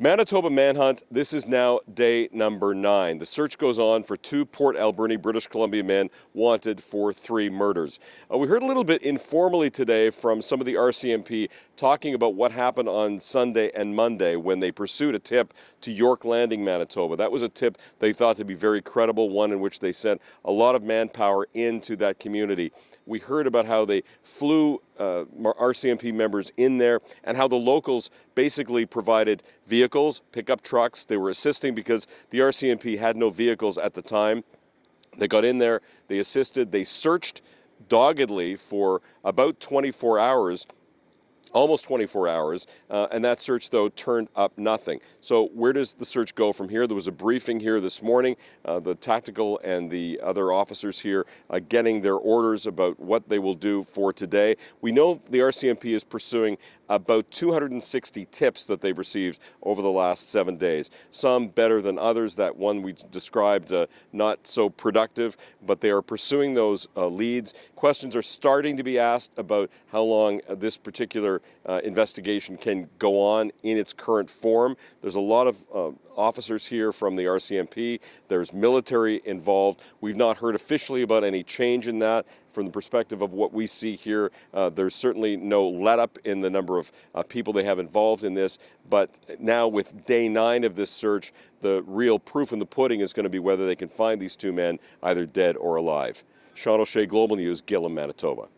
Manitoba manhunt, this is now day number 9. The search goes on for 2 Port Alberni, British Columbia men wanted for 3 murders. We heard a little bit informally today from some of the RCMP talking about what happened on Sunday and Monday when they pursued a tip to York Landing, Manitoba. That was a tip they thought to be very credible, one in which they sent a lot of manpower into that community. We heard about how they flew RCMP members in there and how the locals basically provided vehicles, pickup trucks. They were assisting because the RCMP had no vehicles at the time. They got in there, they assisted, they searched doggedly for about 24 hours. Almost 24 hours, and that search, though, turned up nothing. So where does the search go from here? There was a briefing here this morning, the tactical and the other officers here getting their orders about what they will do for today. We know the RCMP is pursuing about 260 tips that they've received over the last 7 days. Some better than others, that one we described not so productive, but they are pursuing those leads. Questions are starting to be asked about how long this particular investigation can go on in its current form. There's a lot of officers here from the RCMP. There's military involved. We've not heard officially about any change in that. From the perspective of what we see here, there's certainly no let-up in the number of people they have involved in this, but now with day 9 of this search, the real proof in the pudding is going to be whether they can find these 2 men either dead or alive. Sean O'Shea, Global News, Gillam, Manitoba.